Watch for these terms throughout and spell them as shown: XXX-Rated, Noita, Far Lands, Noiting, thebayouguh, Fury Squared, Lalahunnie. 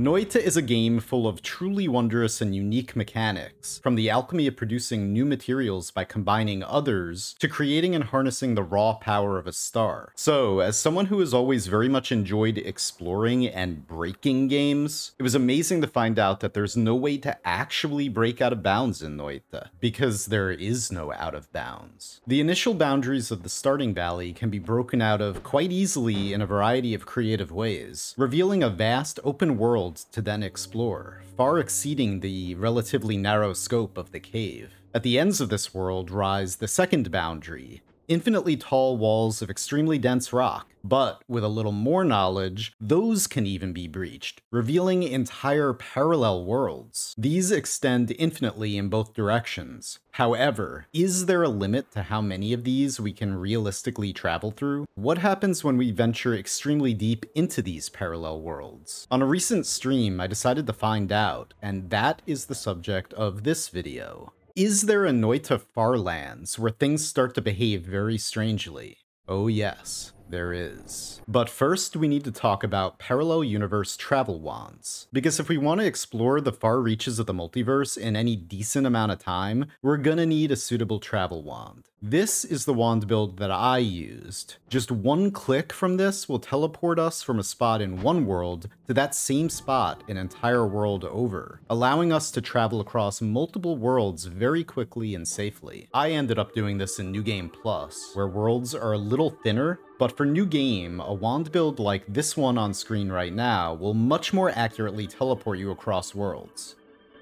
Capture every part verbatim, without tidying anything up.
Noita is a game full of truly wondrous and unique mechanics, from the alchemy of producing new materials by combining others, to creating and harnessing the raw power of a star. So, as someone who has always very much enjoyed exploring and breaking games, it was amazing to find out that there's no way to actually break out of bounds in Noita, because there is no out of bounds. The initial boundaries of the starting valley can be broken out of quite easily in a variety of creative ways, revealing a vast open world to then explore, far exceeding the relatively narrow scope of the cave. At the ends of this world rise the second boundary, infinitely tall walls of extremely dense rock, but with a little more knowledge, those can even be breached, revealing entire parallel worlds. These extend infinitely in both directions. However, is there a limit to how many of these we can realistically travel through? What happens when we venture extremely deep into these parallel worlds? On a recent stream, I decided to find out, and that is the subject of this video. Is there a Noita Far Lands where things start to behave very strangely? Oh yes. There is. But first, we need to talk about parallel universe travel wands, because if we want to explore the far reaches of the multiverse in any decent amount of time, we're gonna need a suitable travel wand. This is the wand build that I used. Just one click from this will teleport us from a spot in one world to that same spot an entire world over, allowing us to travel across multiple worlds very quickly and safely. I ended up doing this in New Game Plus, where worlds are a little thinner, but for New Game, a wand build like this one on screen right now will much more accurately teleport you across worlds,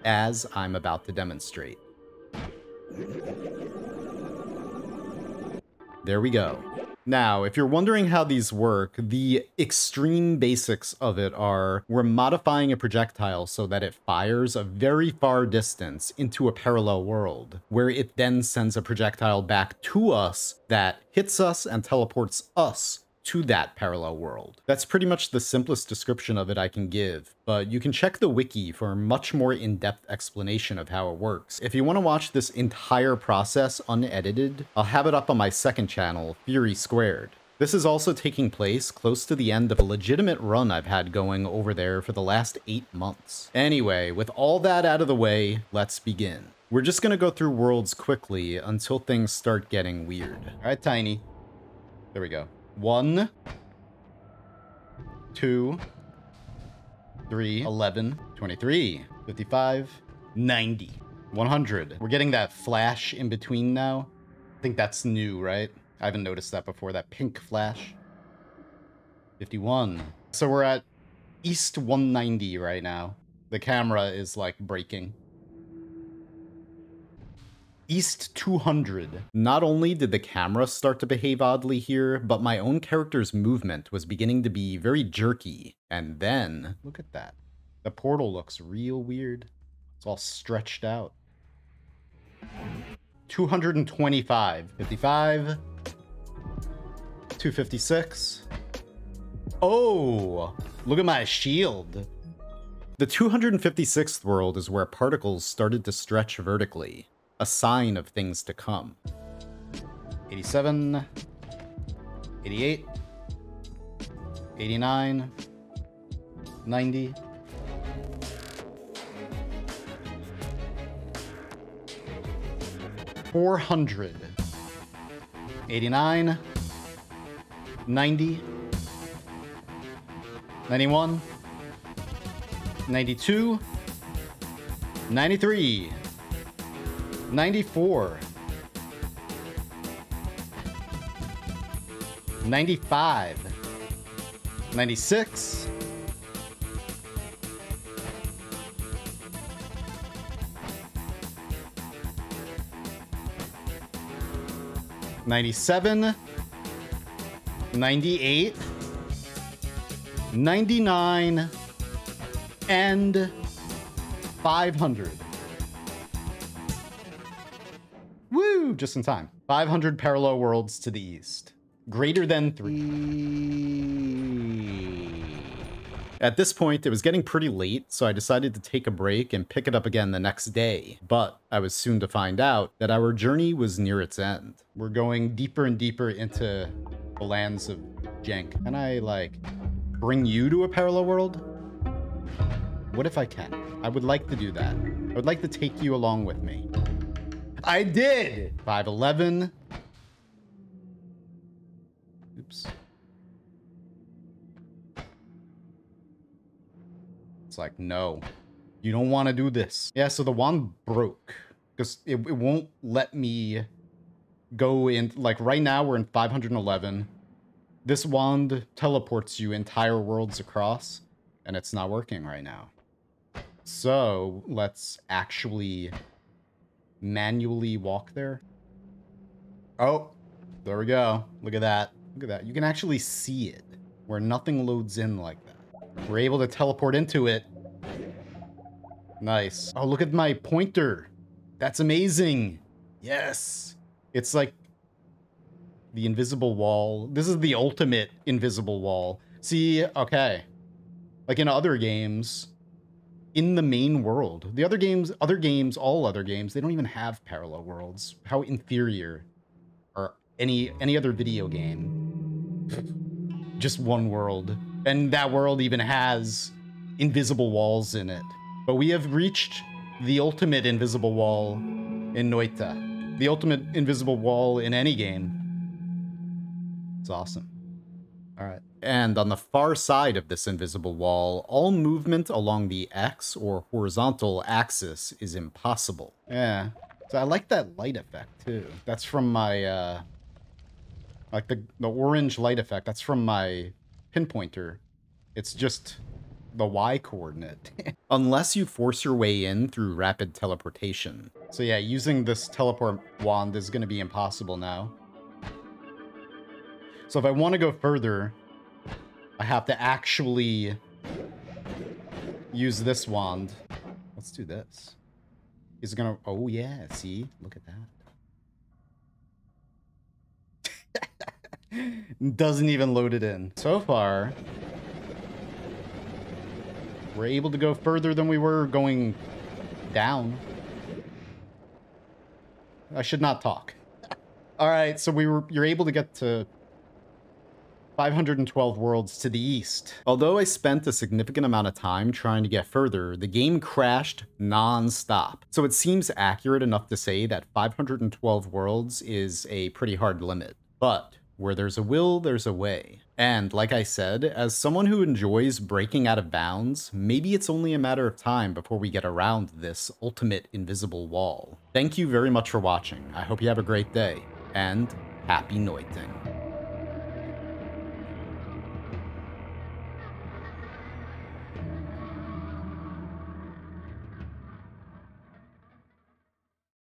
as I'm about to demonstrate. There we go. Now, if you're wondering how these work, the extreme basics of it are we're modifying a projectile so that it fires a very far distance into a parallel world, where it then sends a projectile back to us that hits us and teleports us to that parallel world. That's pretty much the simplest description of it I can give, but you can check the wiki for a much more in-depth explanation of how it works. If you want to watch this entire process unedited, I'll have it up on my second channel, Fury Squared. This is also taking place close to the end of a legitimate run I've had going over there for the last eight months. Anyway, with all that out of the way, let's begin. We're just gonna go through worlds quickly until things start getting weird. All right, Tiny. There we go. One, two, three, eleven, twenty-three, fifty-five, ninety, one hundred. We're getting that flash in between now. I think that's new, right? I haven't noticed that before, that pink flash. fifty-one. So we're at East one ninety right now. The camera is like breaking. East two hundred. Not only did the camera start to behave oddly here, but my own character's movement was beginning to be very jerky. And then, look at that. The portal looks real weird. It's all stretched out. two hundred twenty-five. fifty-five. two fifty-six. Oh, look at my shield. The two hundred fifty-sixth world is where particles started to stretch vertically, a sign of things to come. eighty-seven, eighty-eight, eighty-nine, ninety, four hundred, eighty-nine, ninety, ninety-one, ninety-two, ninety-three, ninety-four, ninety-five, ninety-six, ninety-seven, ninety-eight, ninety-nine, and five hundred. Just in time. five hundred parallel worlds to the east. Greater than three. At this point, it was getting pretty late, so I decided to take a break and pick it up again the next day. But I was soon to find out that our journey was near its end. We're going deeper and deeper into the lands of jank. Can I, like, bring you to a parallel world? What if I can? I would like to do that. I would like to take you along with me. I did! five eleven. Oops. It's like, no. You don't want to do this. Yeah, so the wand broke. Because it, it won't let me go in. Like, right now, we're in five hundred eleven. This wand teleports you entire worlds across. And it's not working right now. So, let's actually manually walk there. Oh, there we go. Look at that. Look at that. You can actually see it, where nothing loads in like that. We're able to teleport into it. Nice. Oh, look at my pointer. That's amazing. Yes. It's like the invisible wall. This is the ultimate invisible wall. See, okay. Like in other games, in the main world, the other games, other games, all other games, they don't even have parallel worlds. How inferior are any any other video game? Just one world. And that world even has invisible walls in it. But we have reached the ultimate invisible wall in Noita. The ultimate invisible wall in any game. It's awesome. All right. And on the far side of this invisible wall, all movement along the X or horizontal axis is impossible. Yeah. So I like that light effect too. That's from my, uh, like the, the orange light effect. That's from my pinpointer. It's just the Y coordinate. Unless you force your way in through rapid teleportation. So yeah, using this teleport wand is going to be impossible now. So if I want to go further, I have to actually use this wand. Let's do this. Is it going to... Oh yeah, see? Look at that. Doesn't even load it in. So far, we're able to go further than we were going down. I should not talk. All right, so we were you're able to get to five hundred twelve worlds to the east. Although I spent a significant amount of time trying to get further, the game crashed non-stop. So it seems accurate enough to say that five hundred twelve worlds is a pretty hard limit. But where there's a will, there's a way. And like I said, as someone who enjoys breaking out of bounds, maybe it's only a matter of time before we get around this ultimate invisible wall. Thank you very much for watching. I hope you have a great day, and happy Noiting.